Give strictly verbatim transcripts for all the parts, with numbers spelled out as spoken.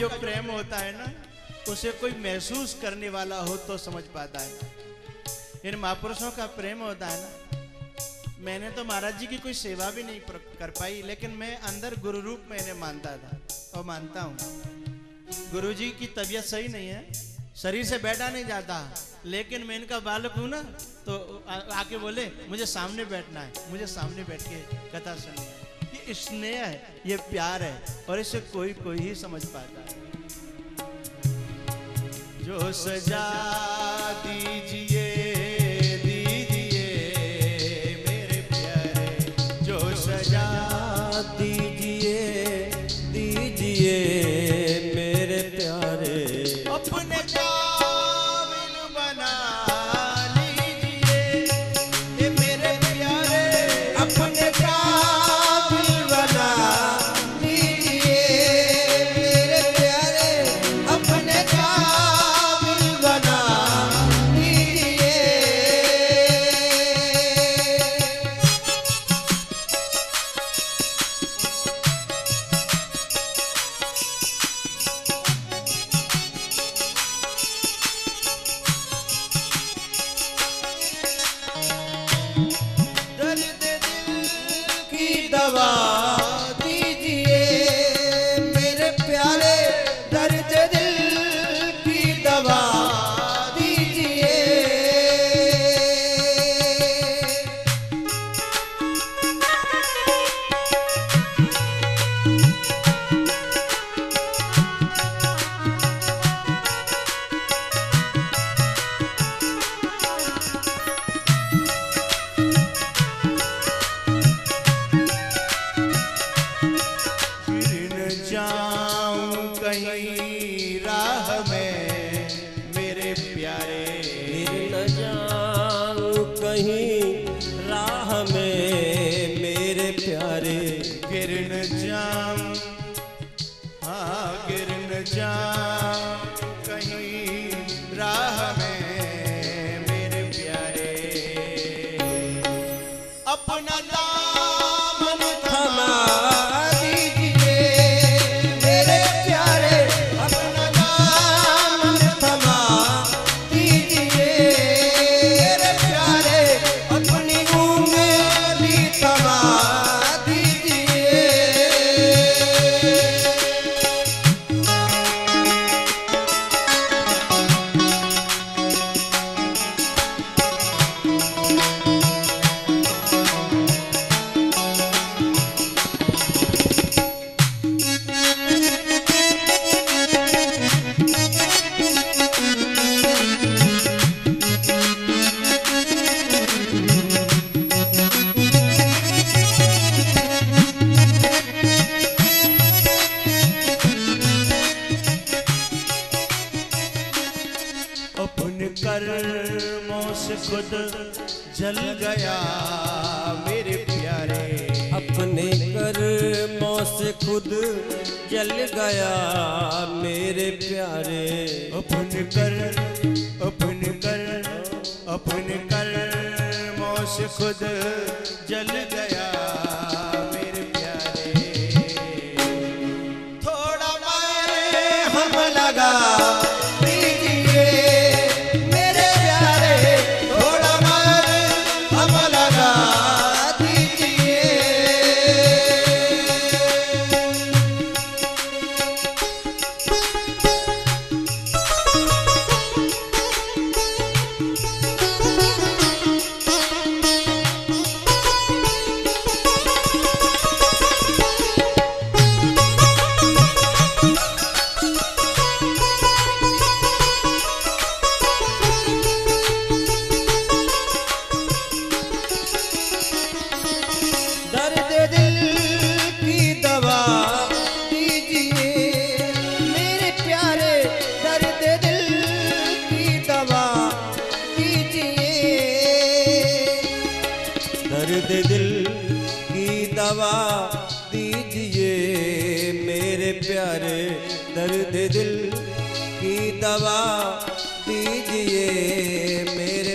जो प्रेम होता है ना उसे कोई महसूस करने वाला हो तो समझ पाता है। इन महापुरुषों का प्रेम होता है ना। मैंने तो महाराज जी की कोई सेवा भी नहीं कर पाई, लेकिन मैं अंदर गुरु रूप में इन्हें मानता था और मानता हूँ। गुरु जी की तबीयत सही नहीं है, शरीर से बैठा नहीं जाता, लेकिन मैं इनका बालक हूँ ना, तो आके बोले मुझे सामने बैठना है, मुझे सामने बैठ के कथा सुननी है। ये स्नेह है, ये प्यार है, और इसे कोई कोई ही समझ पाता है। जो सजा दीजिए दीजिए मेरे प्यारे, जो सजा दीजिए दीजिए मेरे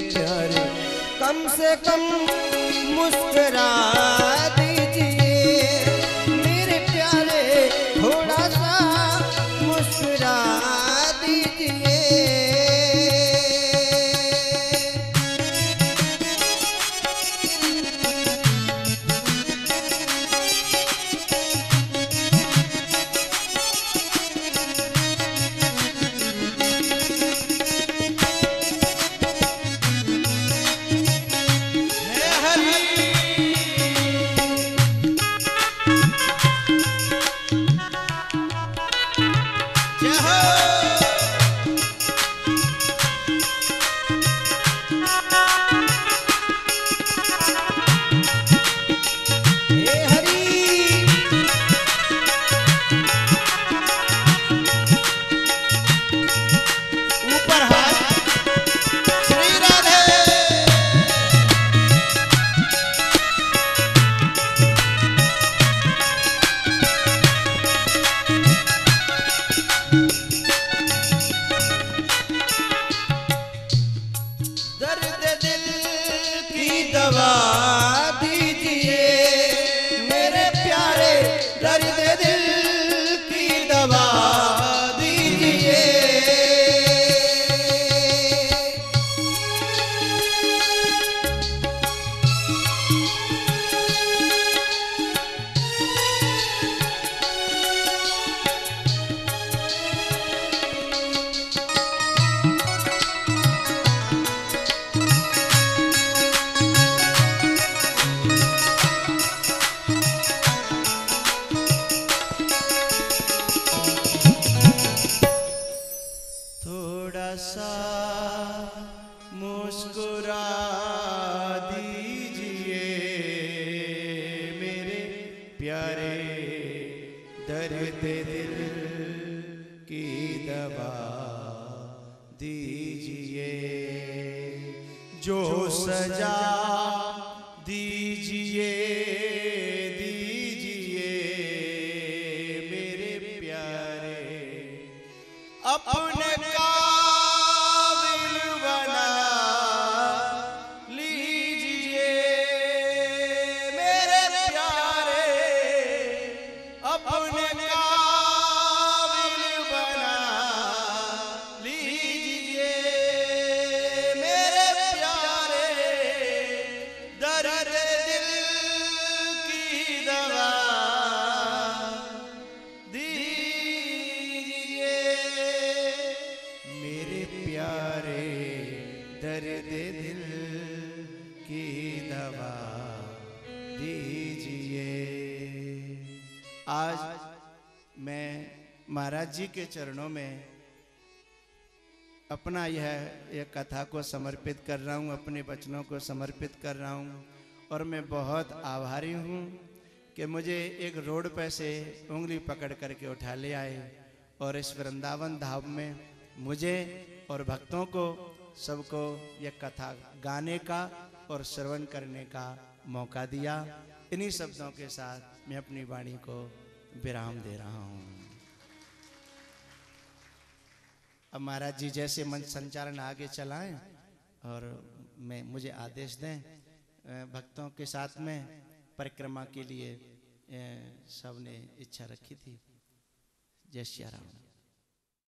प्यारे, अपने जी के चरणों में अपना यह यह कथा को समर्पित कर रहा हूँ, अपने वचनों को समर्पित कर रहा हूँ। और मैं बहुत आभारी हूँ कि मुझे एक रोड पर से उंगली पकड़ करके उठा ले आए और इस वृंदावन धाम में मुझे और भक्तों को सबको यह कथा गाने का और श्रवण करने का मौका दिया। इन्हीं शब्दों के साथ मैं अपनी वाणी को विराम दे रहा हूँ। अब महाराज जी जैसे मंच संचालन आगे चलाएं और मैं मुझे आदेश दें, भक्तों के साथ में परिक्रमा के लिए सबने इच्छा रखी थी। जय श्री राम।